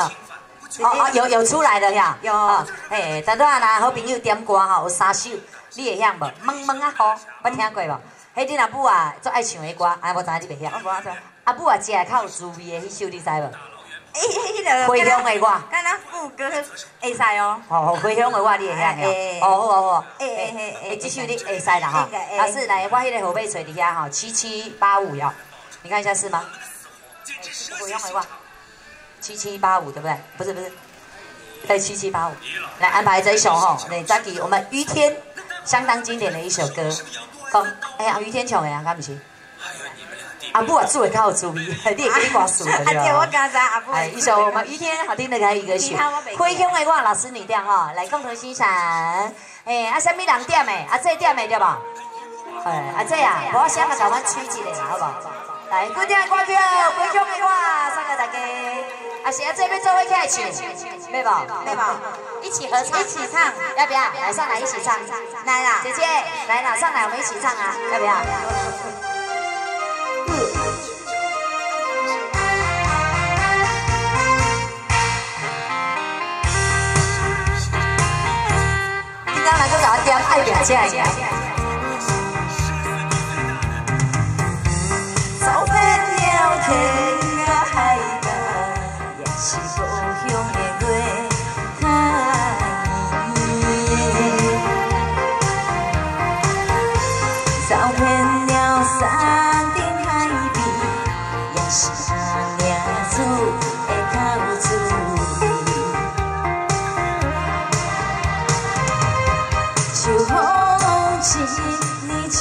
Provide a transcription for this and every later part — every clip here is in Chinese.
好。哦有出来了呀，有。哎，但咱呐好朋友点歌吼有三首，你会晓无？蒙蒙啊好，捌听过无？迄你若母啊最爱唱的歌，哎，我知你袂晓。我无晓。啊母啊食的较有滋味的迄首，你知无？ 哎，迄个，家乡的我，敢若副歌会使哦。哦，家乡的我你会晓哦。哦，好哦好。哎，这首你会使啦哈。老师来，我迄个后背找你遐吼，7785哟。你看一下是吗？家乡的我，7785对不对？不是，对7785。来安排这一首吼，来 Jacky 我们于天相当经典的一首歌。讲，哎呀，于天唱的啊，敢不是？ 阿布啊，做的较有滋味，你也可以挂数的对吧？哎，一首我们于天好听的台语歌曲，回乡的我老师你点吼，来共同欣赏。哎，啊，什么人点的？啊，这点的对吧？哎，啊这啊，我先来甲阮吹一个啦，好不好？来，古典的歌曲，回乡的我送给大家。啊，是啊，这边做伙起来唱，对不？对不？一起合唱，一起唱，要不要？来上来一起唱，来啦，姐姐，来啦，上来我们一起唱啊，要不要？ 来个啥点爱点起来。走遍了天涯海角，也是故乡的月光圆。走遍了山顶海边，也是阿娘煮的较滋味。 秋风一年一年吹，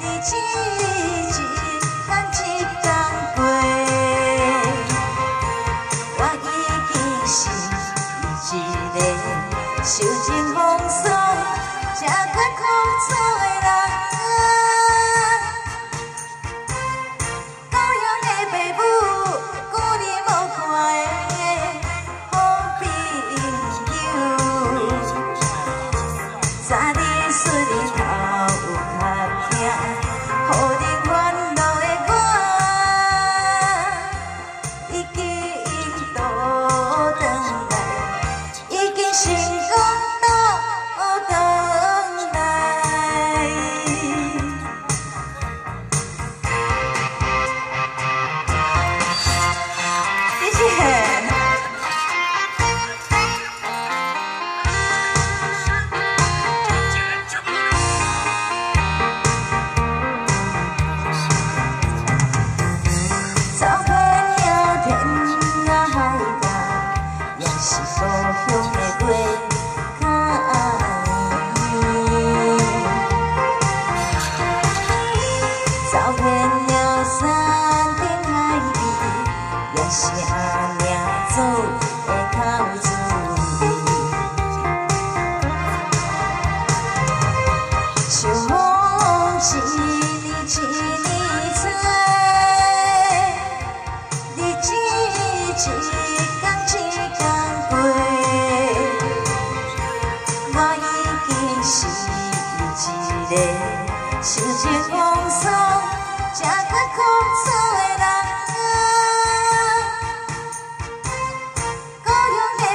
日子一天一天过。我已经是一个受尽风霜、吃较苦楚的人啊！故乡的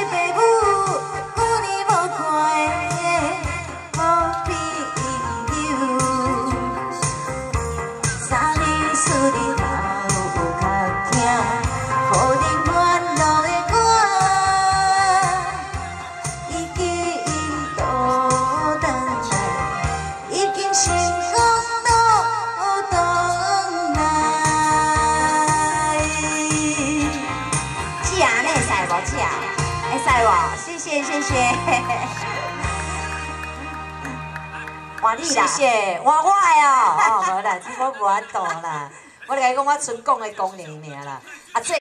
爸母，久年无看的。 谢谢，我的哦，哦，无啦，我无法度啦，我来讲我纯讲的功能尔啦，啊这。